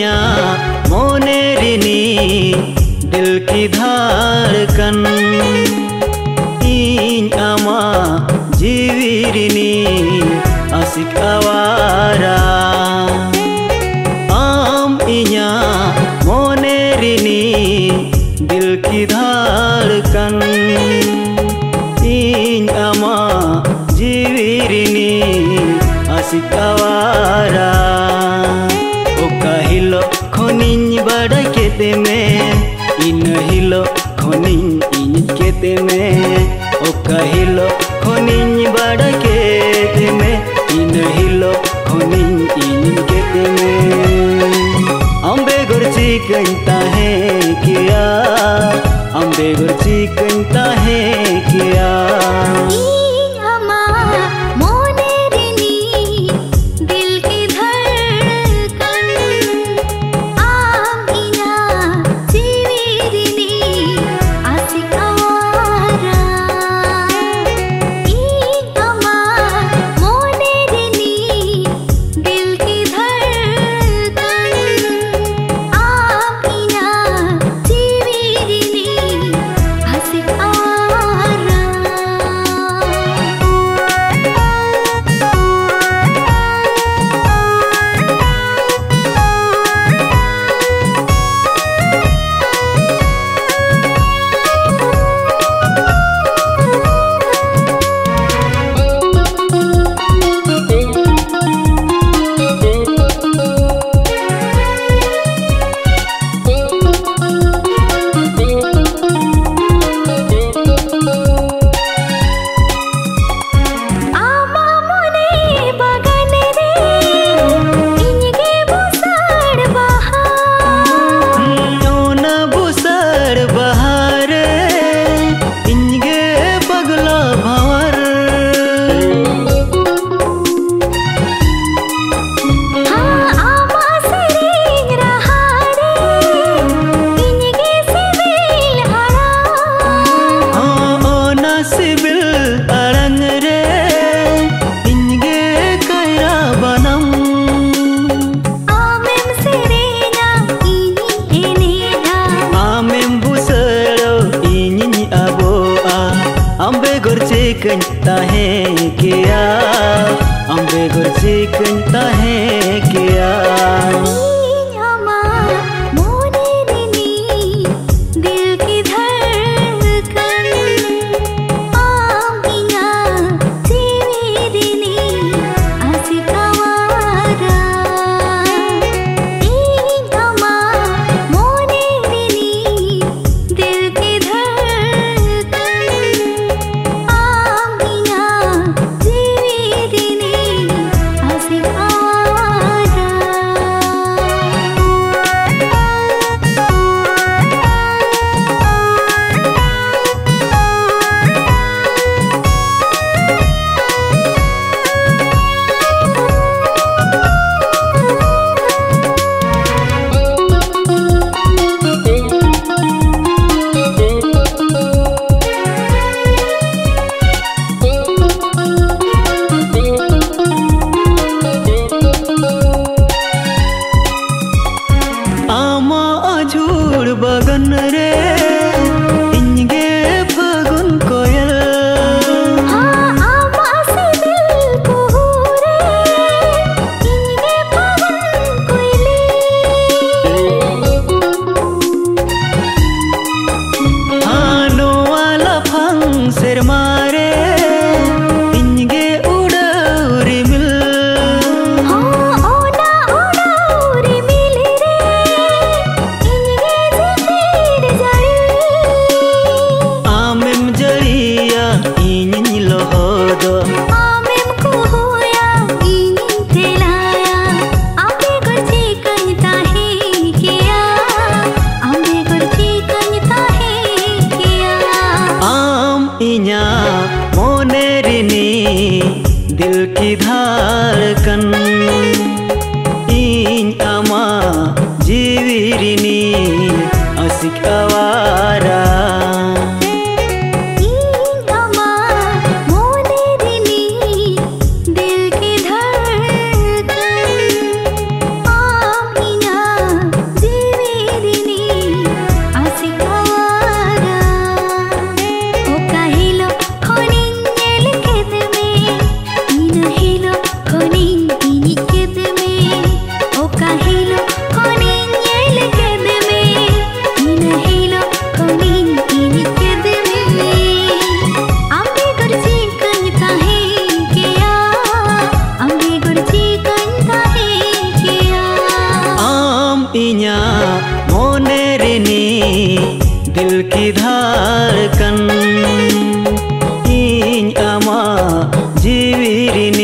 दुनिया मोनेरिनी दिल की धारकन इन आमा जीविरिनी आशिक आवारा आम इन्या मोनेरिनी दिल की धारकन इन आमा जीविरिनी आशिक आवारा इन हिलो खनिन इन केते में ओ कहिलो खनिन बड़ा केते में इन हिलो खनिन इन केते में अम्बे गुरची कंता है किया अम्बे गुरची कंता है किया कंता है क्या अम्बे गुरजी कंता है क्या बगन रे इंगे बगन कोयल हानो वाला फंग सिर मारे इंगे उड़ौरी मिल दिल की धारकन इन आमा जीविरिनी आशिक आवारा इन आमा मोनेरिनी दिल की धारकन आमिना। दिल की धारकन ᱤᱧ ᱟᱢᱟ ᱡᱤᱣᱤ ᱨᱤᱱ